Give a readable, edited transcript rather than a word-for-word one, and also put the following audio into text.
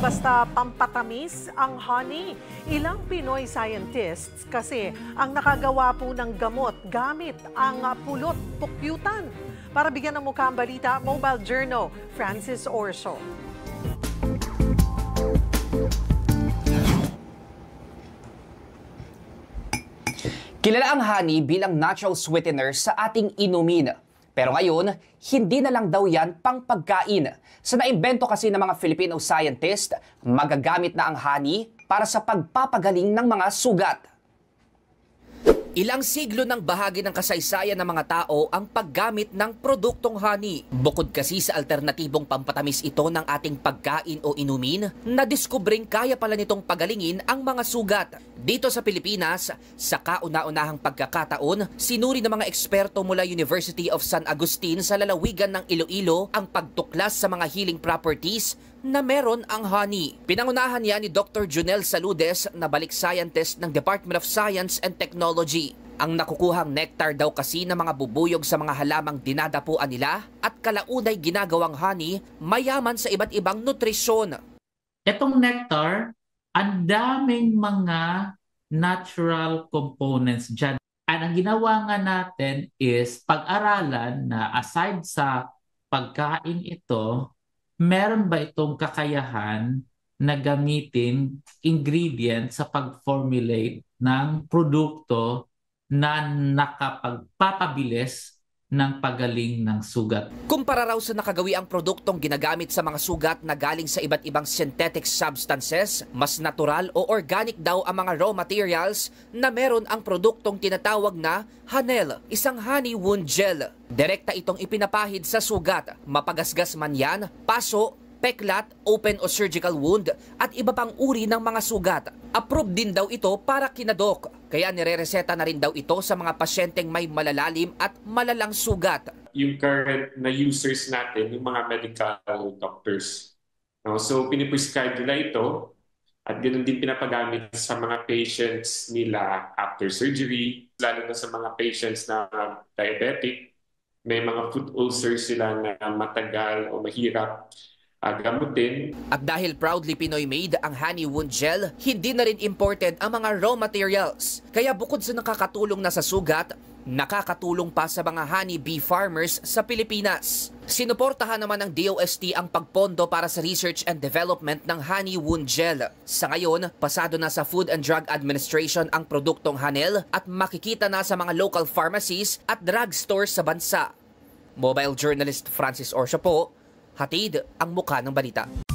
basta pampatamis ang honey. Ilang Pinoy scientists kasi ang nakagawa po ng gamot gamit ang pulot pukyutan. Para bigyan ng mukha ang balita, Mobile Journal, Francis Orso. Kilala ang honey bilang natural sweetener sa ating inumin. Pero ngayon, hindi na lang daw yan pang pagkain. Sa naimbento kasi ng mga Filipino scientist, magagamit na ang honey para sa pagpapagaling ng mga sugat. Ilang siglo ng bahagi ng kasaysayan ng mga tao ang paggamit ng produktong honey. Bukod kasi sa alternatibong pampatamis ito ng ating pagkain o inumin, nadiskubring kaya pala nitong pagalingin ang mga sugat. Dito sa Pilipinas, sa kauna-unahang pagkakataon, sinuri ng mga eksperto mula University of San Agustin sa lalawigan ng Iloilo ang pagtuklas sa mga healing properties na meron ang honey. Pinangunahan niya ni Dr. Junel Saludes na balik scientist ng Department of Science and Technology. Ang nakukuhang nectar daw kasi ng mga bubuyog sa mga halamang dinadapuan nila at kalaunay ginagawang honey mayaman sa iba't ibang nutrisyon. Itong nectar, ang daming mga natural components dyan. At ang ginawa nga natin is pag-aralan na aside sa pagkain ito, meron ba itong kakayahan na gamitin ingredient sa pag-formulate ng produkto na nakapagpapabilis ng pagaling ng sugat? Kumpara raw sa nakagawi ang produktong ginagamit sa mga sugat na galing sa iba't ibang synthetic substances, mas natural o organic daw ang mga raw materials na meron ang produktong tinatawag na Hanel, isang honey wound gel. Direkta itong ipinapahid sa sugat, mapagasgas man yan, paso, peklat, open o surgical wound at iba pang uri ng mga sugat. Approved din daw ito para kinadok, kaya nirereseta na rin daw ito sa mga pasyenteng may malalalim at malalang sugat. Yung current na users natin, yung mga medical doctors. So piniprescribe nila ito at ganoon din pinapagamit sa mga patients nila after surgery, lalo na sa mga patients na diabetic. May mga foot ulcers sila na matagal o mahirap gamutin. At dahil proudly Pinoy-made ang honey wound gel, hindi na rin imported ang mga raw materials. Kaya bukod sa nakakatulong na sa sugat, nakakatulong pa sa mga honeybee farmers sa Pilipinas. Sinuportahan naman ng DOST ang pagpondo para sa research and development ng honey wound gel. Sa ngayon, pasado na sa Food and Drug Administration ang produktong Hanel at makikita na sa mga local pharmacies at drugstores sa bansa. Mobile journalist Francis Orso po, hatid ang mukha ng balita.